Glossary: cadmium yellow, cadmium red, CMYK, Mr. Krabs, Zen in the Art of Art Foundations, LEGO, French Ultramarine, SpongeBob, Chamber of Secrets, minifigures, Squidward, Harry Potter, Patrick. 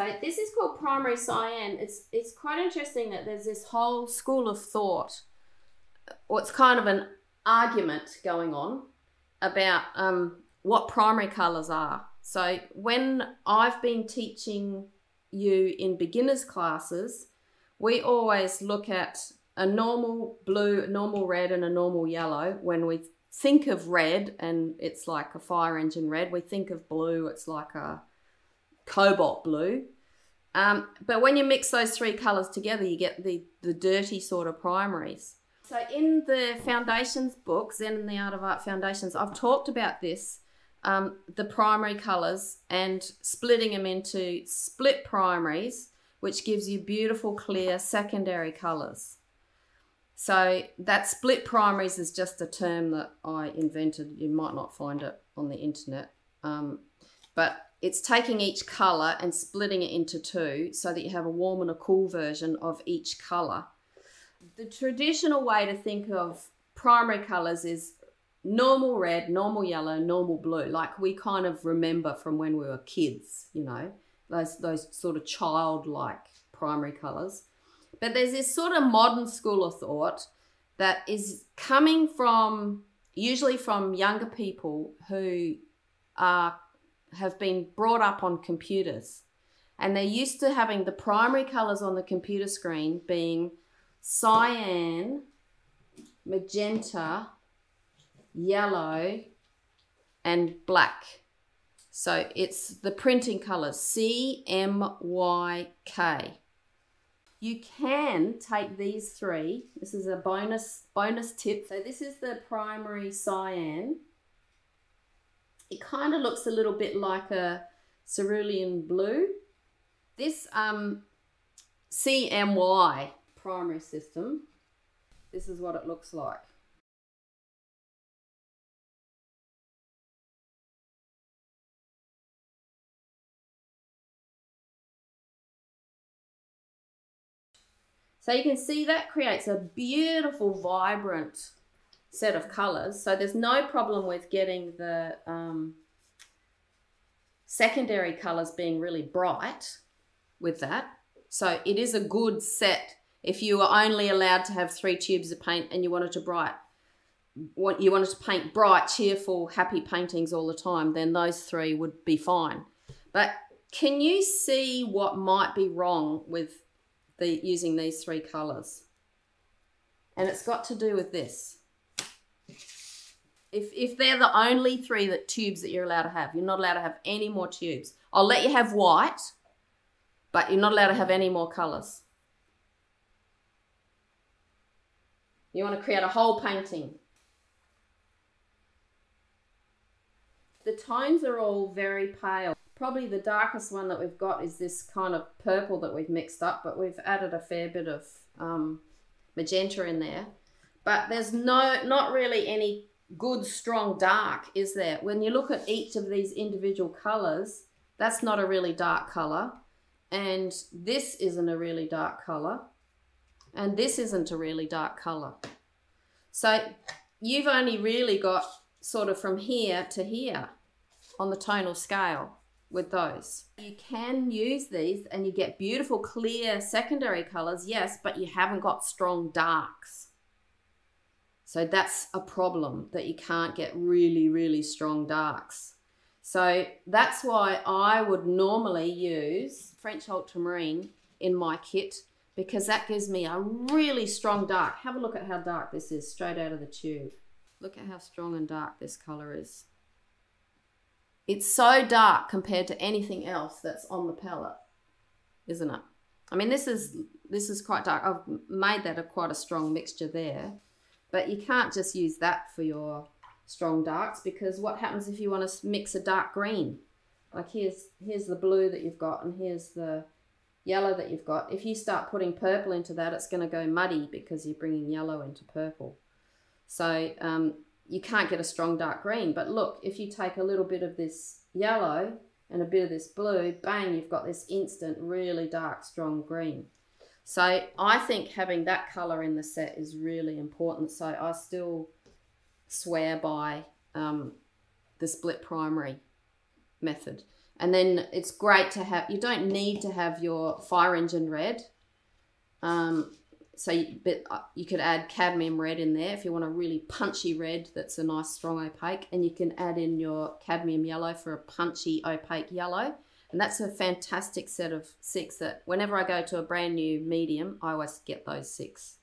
So this is called primary cyan. It's quite interesting that there's this whole school of thought, or it's kind of an argument going on about what primary colors are. So when I've been teaching you in beginners classes, we always look at a normal blue, a normal red, and a normal yellow. When we think of red, and it's like a fire engine red. We think of blue, it's like a cobalt blue. But when you mix those three colors together, you get the dirty sort of primaries. So in the Foundations book, Zen in the Art of Art Foundations, I've talked about this, the primary colors and splitting them into split primaries, which gives you beautiful, clear secondary colors. So that split primaries is just a term that I invented. You might not find it on the internet, but it's taking each color and splitting it into two so that you have a warm and a cool version of each color. The traditional way to think of primary colors is normal red, normal yellow, normal blue, like we kind of remember from when we were kids, you know, those sort of childlike primary colors. But there's this sort of modern school of thought that is coming from, usually from younger people who have been brought up on computers. And they're used to having the primary colors on the computer screen being cyan, magenta, yellow, and black. So it's the printing colors, CMYK. You can take these three. This is a bonus tip. So this is the primary cyan. It kind of looks a little bit like a cerulean blue. This CMY primary system, this is what it looks like. So you can see that creates a beautiful, vibrant set of colors. So there's no problem with getting the secondary colors being really bright with that. So it is a good set. If you were only allowed to have three tubes of paint and you wanted to paint bright, cheerful, happy paintings all the time, then those three would be fine. But can you see what might be wrong with using these three colors? And it's got to do with this. If they're the only three tubes that you're allowed to have, you're not allowed to have any more tubes. I'll let you have white, but you're not allowed to have any more colors. You want to create a whole painting. The tones are all very pale. Probably the darkest one that we've got is this kind of purple that we've mixed up, but we've added a fair bit of magenta in there. But there's not really any good strong dark, is there? When you look at each of these individual colors, that's not a really dark color, and this isn't a really dark color, and this isn't a really dark color. So you've only really got sort of from here to here on the tonal scale. With those, you can use these and you get beautiful clear secondary colors, yes, but you haven't got strong darks. So that's a problem, that you can't get really strong darks. So that's why I would normally use French Ultramarine in my kit, because that gives me a really strong dark. Have a look at how dark this is straight out of the tube. Look at how strong and dark this color is. It's so dark compared to anything else that's on the palette, isn't it? I mean, this is quite dark. I've made that quite a strong mixture there, but you can't just use that for your strong darks, because what happens if you want to mix a dark green? Like here's the blue that you've got and here's the yellow that you've got. If you start putting purple into that, it's going to go muddy because you're bringing yellow into purple. So you can't get a strong dark green. But look, if you take a little bit of this yellow and a bit of this blue, bang, you've got this instant really dark strong green. So I think having that color in the set is really important. So I still swear by the split primary method. And then it's great to have, you don't need to have your fire engine red. But you could add cadmium red in there if you want a really punchy red that's a nice strong opaque. And you can add in your cadmium yellow for a punchy opaque yellow. And that's a fantastic set of 6 that whenever I go to a brand new medium, I always get those 6.